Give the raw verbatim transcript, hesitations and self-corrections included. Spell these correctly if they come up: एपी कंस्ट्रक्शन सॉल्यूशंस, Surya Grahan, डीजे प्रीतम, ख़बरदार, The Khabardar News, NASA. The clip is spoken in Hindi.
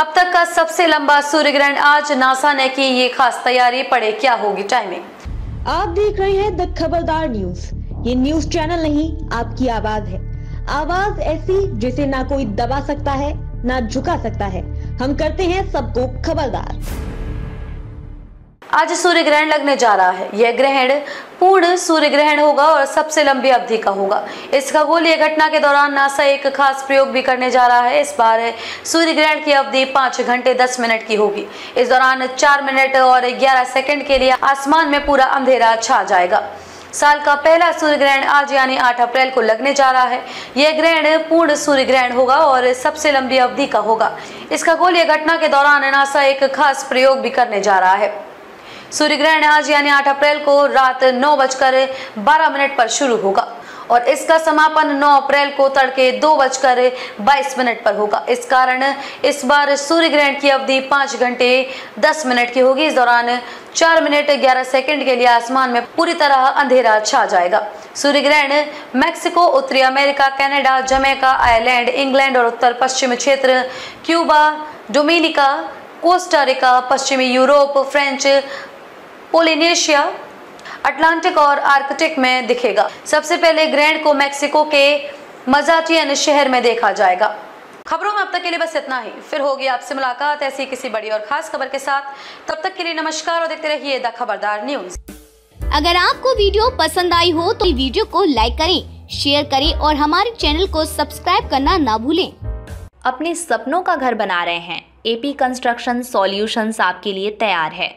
अब तक का सबसे लंबा सूर्य ग्रहण, आज नासा ने की ये खास तैयारी, पढ़े क्या होगी टाइमिंग। आप देख रहे हैं द खबरदार न्यूज। ये न्यूज चैनल नहीं, आपकी आवाज है। आवाज ऐसी जिसे ना कोई दबा सकता है ना झुका सकता है। हम करते हैं सबको खबरदार। आज सूर्य ग्रहण लगने जा रहा है। यह ग्रहण पूर्ण सूर्य ग्रहण होगा और सबसे लंबी अवधि का होगा। इस खगोलीय घटना के दौरान नासा एक खास प्रयोग भी करने जा रहा है। इस बार सूर्य ग्रहण की अवधि पाँच घंटे दस मिनट की होगी। इस दौरान चार मिनट और ग्यारह सेकंड के लिए आसमान में पूरा अंधेरा छा जाएगा। साल का पहला सूर्य ग्रहण आज यानी आठ अप्रैल को लगने जा रहा है। यह ग्रहण पूर्ण सूर्य ग्रहण होगा और सबसे लंबी अवधि का होगा। इस खगोलीय घटना के दौरान नासा एक खास प्रयोग भी करने जा रहा है। सूर्य ग्रहण आज यानी आठ अप्रैल को रात नौ बजकर बारह मिनट पर शुरू होगा और इसका समापन नौ अप्रैल को तड़के दो बजकर बाईस मिनट पर होगा। इस कारण इस बार सूर्य ग्रहण की अवधि पाँच घंटे दस मिनट की होगी। इस दौरान चार मिनट ग्यारह सेकंड के लिए आसमान में पूरी तरह अंधेरा छा जाएगा। सूर्य ग्रहण मेक्सिको, उत्तरी America, Canada, Jamaica, Ireland, England और उत्तर पश्चिमी क्षेत्र, क्यूबा, डोमिनिका, कोस्टारिका, पश्चिमी यूरोप, फ्रेंच पोलिनेशिया, अटलांटिक और आर्कटिक में दिखेगा। सबसे पहले ग्रहण को मेक्सिको के मजाटियन शहर में देखा जाएगा। खबरों में अब तक के लिए बस इतना ही। फिर होगी आपसे मुलाकात ऐसी किसी बड़ी और खास खबर के साथ। तब तक के लिए नमस्कार और देखते रहिए द खबरदार न्यूज। अगर आपको वीडियो पसंद आई हो तो वीडियो को लाइक करें, शेयर करें और हमारे चैनल को सब्सक्राइब करना ना भूलें। अपने सपनों का घर बना रहे हैं? एपी कंस्ट्रक्शन सॉल्यूशंस आपके लिए तैयार है।